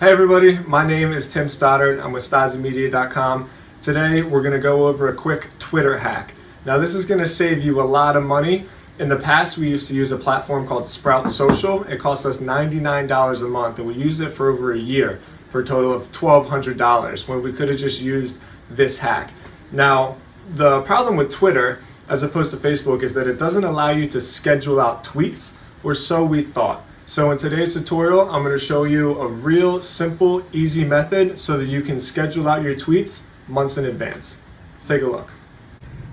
Hey everybody, my name is Tim Stodz. I'm with stodzymedia.com. Today we're going to go over a quick Twitter hack. Now this is going to save you a lot of money. In the past we used to use a platform called Sprout Social. It cost us $99 a month and we used it for over a year for a total of $1,200 when we could have just used this hack. Now the problem with Twitter as opposed to Facebook is that it doesn't allow you to schedule out tweets, or so we thought. So in today's tutorial, I'm going to show you a real simple, easy method so that you can schedule out your tweets months in advance. Let's take a look.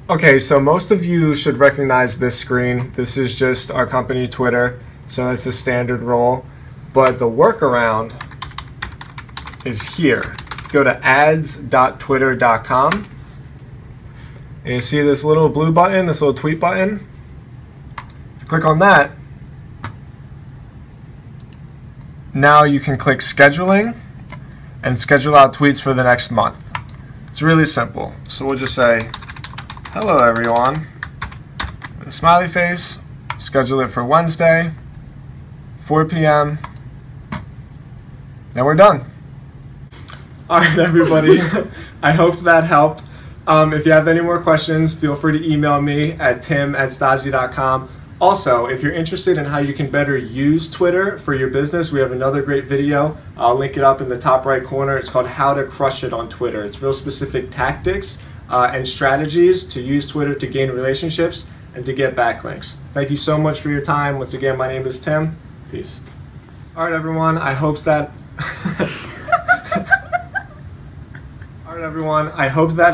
Okay, so most of you should recognize this screen. This is just our company Twitter, so that's a standard role. But the workaround is here. Go to ads.twitter.com and you see this little blue button, this little tweet button. Click on that. Now you can click scheduling and schedule out tweets for the next month. It's really simple. So we'll just say, hello everyone, and a smiley face, schedule it for Wednesday, 4 p.m., and we're done. All right, everybody, I hope that helped. If you have any more questions, feel free to email me at tim@stodzy.com. Also, if you're interested in how you can better use Twitter for your business, we have another great video. I'll link it up in the top right corner. It's called How to Crush It on Twitter. It's real specific tactics and strategies to use Twitter to gain relationships and to get backlinks. Thank you so much for your time. Once again, my name is Tim. Peace. All right, everyone. I hope that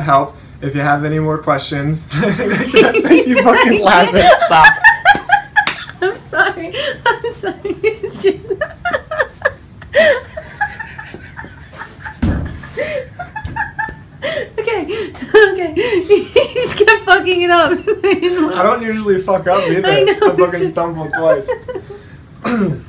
helped. If you have any more questions, you fucking laughing. Stop. I'm sorry, it's just... okay, you just kept fucking it up. I don't usually fuck up either. I fucking stumbled twice.